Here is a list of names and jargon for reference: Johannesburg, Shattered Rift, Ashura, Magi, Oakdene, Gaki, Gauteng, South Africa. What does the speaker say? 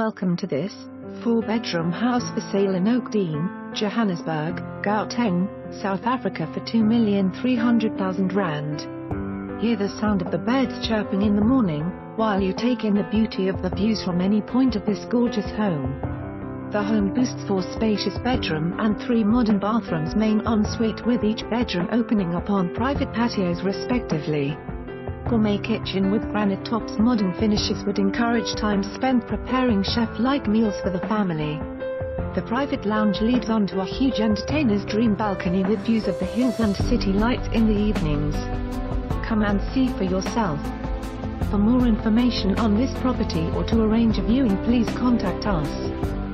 Welcome to this 4-bedroom house for sale in Oakdene, Johannesburg, Gauteng, South Africa for R2,300,000. Hear the sound of the birds chirping in the morning, while you take in the beauty of the views from any point of this gorgeous home. The home boasts 4 spacious bedrooms and 3 modern bathrooms, main ensuite, with each bedroom opening upon private patios respectively. Gourmet kitchen with granite tops, modern finishes would encourage time spent preparing chef-like meals for the family. The private lounge leads onto a huge entertainer's dream balcony with views of the hills and city lights in the evenings. Come and see for yourself. For more information on this property or to arrange a viewing, please contact us.